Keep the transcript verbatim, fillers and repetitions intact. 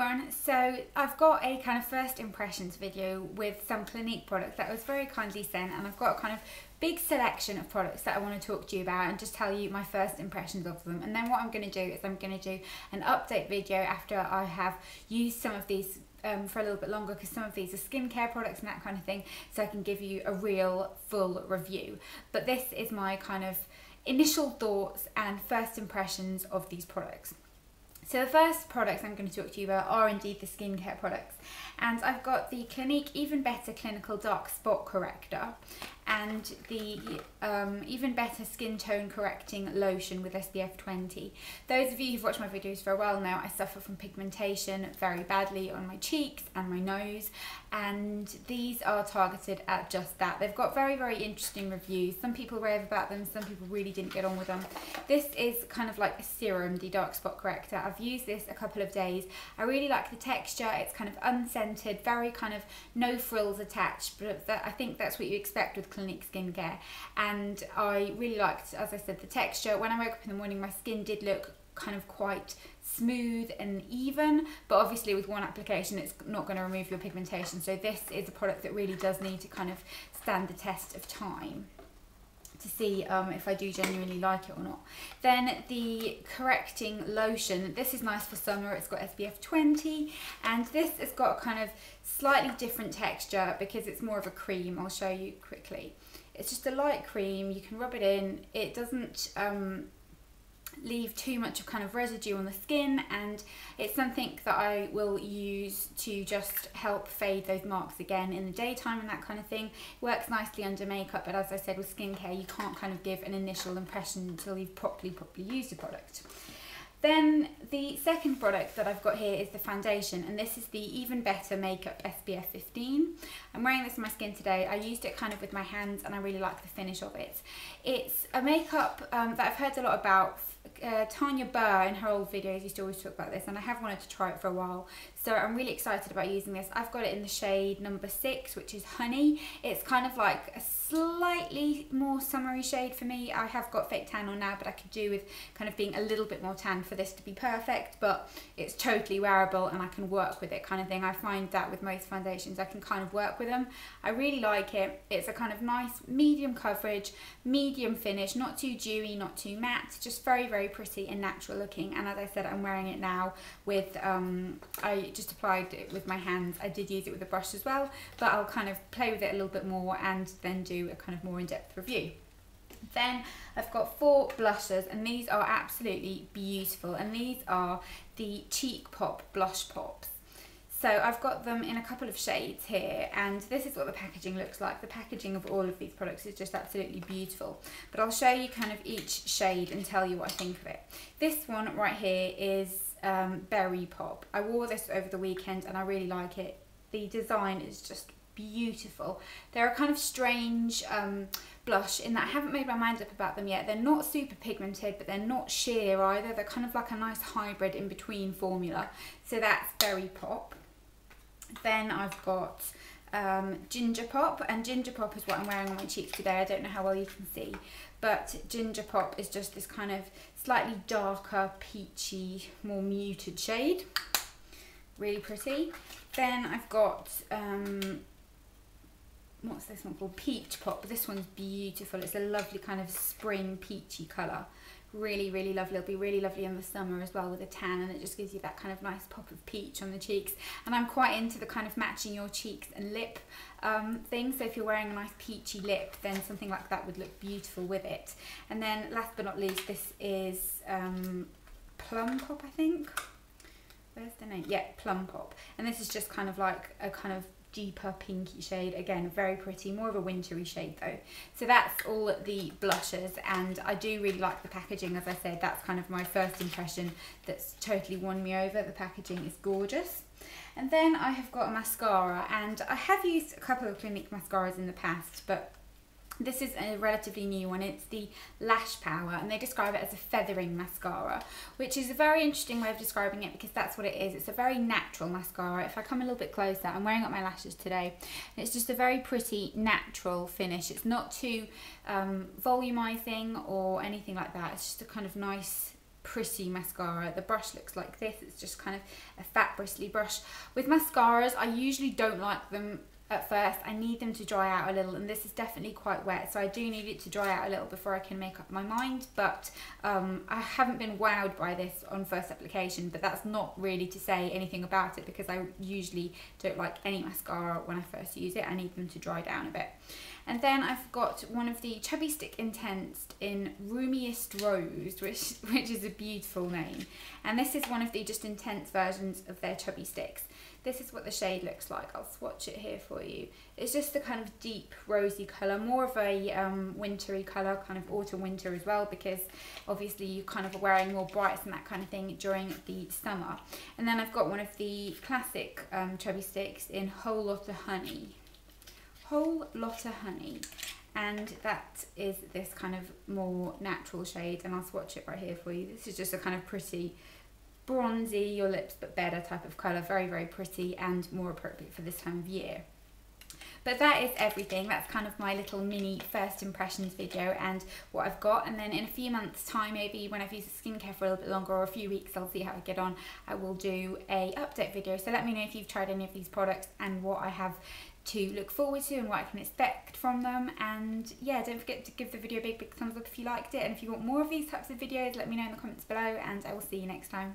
everyone, so I've got a kind of first impressions video with some Clinique products that was very kindly sent, and I've got a kind of big selection of products that I want to talk to you about and just tell you my first impressions of them. And then what I'm going to do is I'm going to do an update video after I have used some of these Um, for a little bit longer, because some of these are skincare products and that kind of thing, so I can give you a real full review. But this is my kind of initial thoughts and first impressions of these products. So the first products I'm going to talk to you about are indeed the skincare products, and I've got the Clinique Even Better Clinical Dark Spot Corrector and the um, Even Better Skin Tone Correcting Lotion with S P F twenty. Those of you who've watched my videos for a while now, I suffer from pigmentation very badly on my cheeks and my nose, and these are targeted at just that. They've got very, very interesting reviews. Some people rave about them, some people really didn't get on with them. This is kind of like a serum, the Dark Spot Corrector. I've used this a couple of days. I really like the texture. It's kind of unscented, very kind of no frills attached, but that, I think that's what you expect with Clinique skincare, and I really liked, as I said, the texture. When I woke up in the morning, my skin did look kind of quite smooth and even, but obviously with one application it's not going to remove your pigmentation, so this is a product that really does need to kind of stand the test of time to see um, if I do genuinely like it or not. Then the correcting lotion, this is nice for summer. It's got S P F twenty, and this has got kind of slightly different texture because it's more of a cream. I'll show you quickly. It's just a light cream, you can rub it in, it doesn't um, leave too much of kind of residue on the skin, and it's something that I will use to just help fade those marks again in the daytime and that kind of thing. It works nicely under makeup, but as I said, with skincare you can't kind of give an initial impression until you've properly properly used the product. Then the second product that I've got here is the foundation, and this is the Even Better Makeup S P F fifteen. I'm wearing this on my skin today. I used it kind of with my hands and I really like the finish of it. It's a makeup um, that I've heard a lot about. Uh, Tanya Burr in her old videos used to always talk about this, and I have wanted to try it for a while, so I'm really excited about using this. I've got it in the shade number six, which is Honey. It's kind of like a slightly more summery shade for me. I have got fake tan on now, but I could do with kind of being a little bit more tan for this to be perfect, but it's totally wearable and I can work with it kind of thing. I find that with most foundations I can kind of work with them. I really like it. It's a kind of nice medium coverage, medium finish, not too dewy, not too matte, just very, very pretty and natural looking. And as I said, I'm wearing it now with um, I just applied it with my hands. I did use it with a brush as well, but I'll kind of play with it a little bit more and then do a kind of more in-depth review. Then I've got four blushes, and these are absolutely beautiful, and these are the Cheek Pop Blush Pops. So I've got them in a couple of shades here, and this is what the packaging looks like. The packaging of all of these products is just absolutely beautiful, but I'll show you kind of each shade and tell you what I think of it. This one right here is um, Berry Pop. I wore this over the weekend and I really like it. The design is just beautiful. They're a kind of strange um, blush in that I haven't made my mind up about them yet. They're not super pigmented, but they're not sheer either. They're kind of like a nice hybrid in between formula. So that's Berry Pop. Then I've got um, Ginger Pop, and Ginger Pop is what I'm wearing on my cheeks today. I don't know how well you can see, but Ginger Pop is just this kind of slightly darker, peachy, more muted shade. Really pretty. Then I've got um, what's this one called? Peach Pop. This one's beautiful. It's a lovely kind of spring peachy colour. Really, really lovely. It'll be really lovely in the summer as well with a tan, and it just gives you that kind of nice pop of peach on the cheeks. And I'm quite into the kind of matching your cheeks and lip um, thing, so if you're wearing a nice peachy lip, then something like that would look beautiful with it. And then last but not least, this is um, Plum Pop, I think. Where's the name? Yeah, Plum Pop. And this is just kind of like a kind of deeper pinky shade, again very pretty, more of a wintry shade though. So that's all the blushes, and I do really like the packaging. As I said, that's kind of my first impression that's totally won me over. The packaging is gorgeous. And then I have got a mascara, and I have used a couple of Clinique mascaras in the past, but this is a relatively new one. It's the Lash Power, and they describe it as a feathering mascara, which is a very interesting way of describing it because that's what it is. It's a very natural mascara. If I come a little bit closer, I'm wearing up my lashes today, and it's just a very pretty natural finish. It's not too um, volumizing or anything like that. It's just a kind of nice pretty mascara. The brush looks like this. It's just kind of a fat bristly brush. With mascaras, I usually don't like them at first. I need them to dry out a little, and this is definitely quite wet, so I do need it to dry out a little before I can make up my mind. But um, I haven't been wowed by this on first application, but that's not really to say anything about it because I usually don't like any mascara when I first use it. I need them to dry down a bit. And then I've got one of the Chubby Stick Intense in Roomiest Rose, which, which is a beautiful name. And this is one of the just intense versions of their Chubby Sticks. This is what the shade looks like. I'll swatch it here for you. It's just the kind of deep rosy colour, more of a um, wintry colour, kind of autumn winter as well, because obviously you kind of are wearing more brights and that kind of thing during the summer. And then I've got one of the classic um, Chubby Sticks in Whole Lotta Honey. Whole Lotta Honey, and that is this kind of more natural shade, and I'll swatch it right here for you. This is just a kind of pretty bronzy, your lips but better type of colour, very very pretty and more appropriate for this time of year. But that is everything. That's kind of my little mini first impressions video and what I've got. And then in a few months' time, maybe when I've used the skincare for a little bit longer, or a few weeks, I'll see how I get on. I will do a update video. So let me know if you've tried any of these products and what I have to look forward to and what I can expect from them. And yeah, don't forget to give the video a big, big thumbs up if you liked it. And if you want more of these types of videos, let me know in the comments below, and I will see you next time.